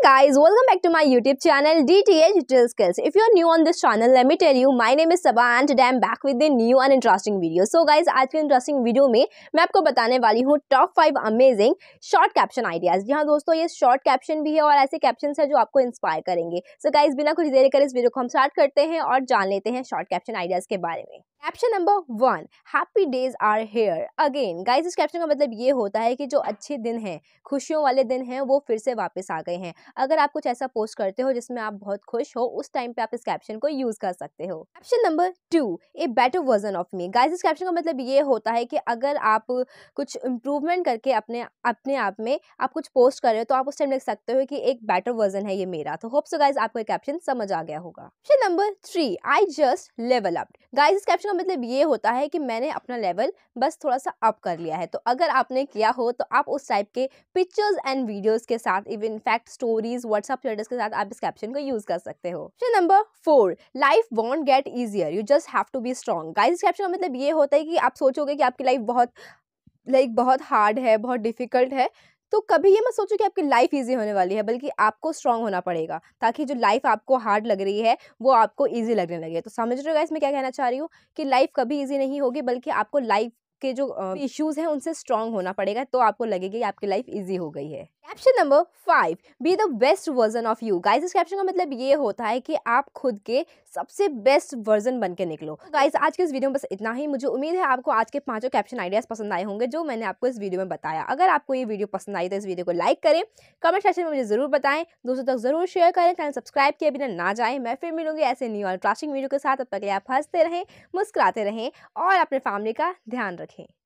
Hey guys, welcome back to my YouTube channel DTH Drill Skills. If you are new on this channel, let me tell you, my name is Sabha and today I am back with a new and interesting video. So guys, आज के interesting video में मैं आपको बताने वाली हूँ top 5 amazing short caption ideas. जी हाँ दोस्तों, ये शॉर्ट कैप्शन भी है और ऐसे कैप्शन है जो आपको इंस्पायर करेंगे। So guys, बिना कुछ देर कर इस वीडियो को हम स्टार्ट करते हैं और जान लेते हैं शॉर्ट कैप्शन आइडियाज के बारे में। Caption number 1, happy days are here again. Guys, इस कैप्शन का मतलब ये होता है कि जो अच्छे दिन हैं, खुशियों वाले दिन हैं, वो फिर से वापस आ गए हैं। अगर आप कुछ ऐसा पोस्ट करते हो जिसमें आप बहुत खुश हो, उस टाइम पे आप इस कैप्शन को यूज कर सकते हो। Caption number 2, a better version of me. Guys, इस कैप्शन का मतलब ये होता है कि अगर आप कुछ इम्प्रूवमेंट करके अपने आप में आप कुछ पोस्ट कर रहे हो तो आप उस टाइम लिख सकते हो कि एक बेटर वर्जन है ये मेरा। तो होप सो गाइज आपको ये कैप्शन समझ आ गया होगा। Caption number 3, I just level up. Guys, इस कैप्शन का मतलब ये होता है कि मैंने अपना लेवल बस थोड़ा सा अप कर लिया है। तो अगर आपने किया हो तो आप उस टाइप के पिक्चर्स एंड वीडियोस के साथ, even in fact stories, WhatsApp status के साथ आप इस कैप्शन को यूज कर सकते हो। Question number 4, life won't get easier, you just have to be strong. Guys, इस कैप्शन का मतलब ये होता है कि आप सोचोगे कि आपकी लाइफ बहुत हार्ड है, बहुत डिफिकल्ट है, तो कभी ये मत सोचो कि आपकी लाइफ इजी होने वाली है, बल्कि आपको स्ट्रांग होना पड़ेगा ताकि जो लाइफ आपको हार्ड लग रही है वो आपको इजी लगने लगे। तो समझ रहे हो गाइस मैं क्या कहना चाह रही हूँ कि लाइफ कभी इजी नहीं होगी, बल्कि आपको लाइफ के जो इश्यूज हैं उनसे स्ट्रांग होना पड़ेगा, तो आपको लगेगा कि आपकी लाइफ इजी हो गई है। Caption number 5, be the best version of you. Guys, इस कैप्शन का मतलब ये होता है कि आप खुद के सबसे बेस्ट वर्जन बनके निकलो। गाइज, आज के इस वीडियो में बस इतना ही। मुझे उम्मीद है आपको आज के 5 कैप्शन आइडियाज पसंद आए होंगे जो मैंने आपको इस वीडियो में बताया। अगर आपको ये वीडियो पसंद आई तो इस वीडियो को लाइक करें, कमेंट सेक्शन में मुझे जरूर बताएं, दोस्तों तक जरूर शेयर करें, चैनल सब्सक्राइब किए बिना ना जाए। मैं फिर मिलूंगी ऐसे न्यू और इंटरेस्टिंग वीडियो के साथ। तब तक आप हंसते रहें, मुस्कुराते रहें और अपने फैमिली का ध्यान रखें।